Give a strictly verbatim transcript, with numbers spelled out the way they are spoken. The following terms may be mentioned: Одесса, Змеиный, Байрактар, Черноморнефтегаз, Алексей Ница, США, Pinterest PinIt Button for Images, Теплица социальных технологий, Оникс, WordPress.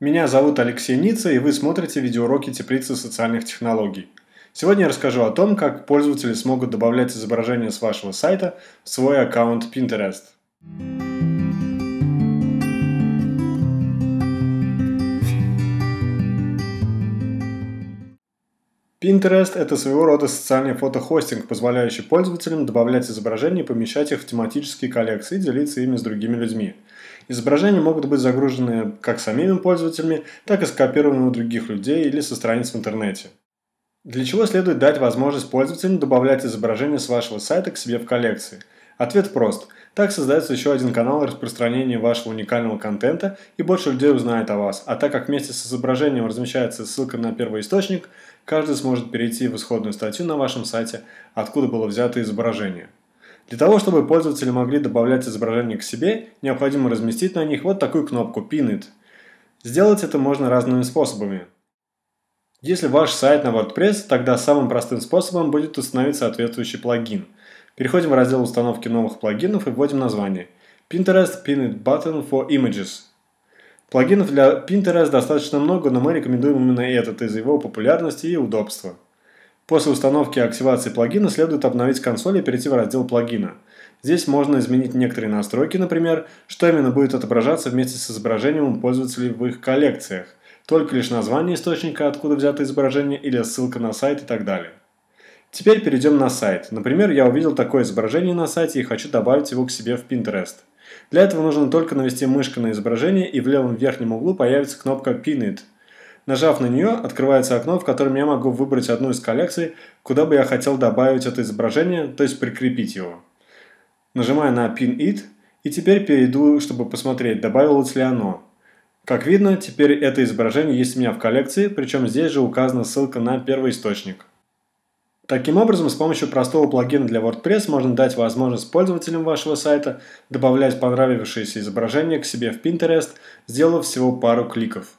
Меня зовут Алексей Ница, и вы смотрите видеоуроки Теплицы социальных технологий. Сегодня я расскажу о том, как пользователи смогут добавлять изображения с вашего сайта в свой аккаунт Pinterest. Pinterest – это своего рода социальный фотохостинг, позволяющий пользователям добавлять изображения и помещать их в тематические коллекции и делиться ими с другими людьми. Изображения могут быть загружены как самими пользователями, так и скопированы у других людей или со страниц в интернете. Для чего следует дать возможность пользователям добавлять изображения с вашего сайта к себе в коллекции? Ответ прост. Так создается еще один канал распространения вашего уникального контента, и больше людей узнает о вас. А так как вместе с изображением размещается ссылка на первоисточник, каждый сможет перейти в исходную статью на вашем сайте, откуда было взято изображение. Для того, чтобы пользователи могли добавлять изображения к себе, необходимо разместить на них вот такую кнопку «PinIt». Сделать это можно разными способами. Если ваш сайт на WordPress, тогда самым простым способом будет установить соответствующий плагин. Переходим в раздел установки новых плагинов и вводим название «Pinterest PinIt Button for Images». Плагинов для Pinterest достаточно много, но мы рекомендуем именно этот из-за его популярности и удобства. После установки и активации плагина следует обновить консоль и перейти в раздел плагина. Здесь можно изменить некоторые настройки, например, что именно будет отображаться вместе с изображением у пользователей в их коллекциях, только лишь название источника, откуда взято изображение, или ссылка на сайт и так далее. Теперь перейдем на сайт. Например, я увидел такое изображение на сайте и хочу добавить его к себе в Pinterest. Для этого нужно только навести мышку на изображение, и в левом верхнем углу появится кнопка «Pin it». Нажав на нее, открывается окно, в котором я могу выбрать одну из коллекций, куда бы я хотел добавить это изображение, то есть прикрепить его. Нажимаю на Pin It, и теперь перейду, чтобы посмотреть, добавилось ли оно. Как видно, теперь это изображение есть у меня в коллекции, причем здесь же указана ссылка на первоисточник. Таким образом, с помощью простого плагина для WordPress можно дать возможность пользователям вашего сайта добавлять понравившиеся изображения к себе в Pinterest, сделав всего пару кликов.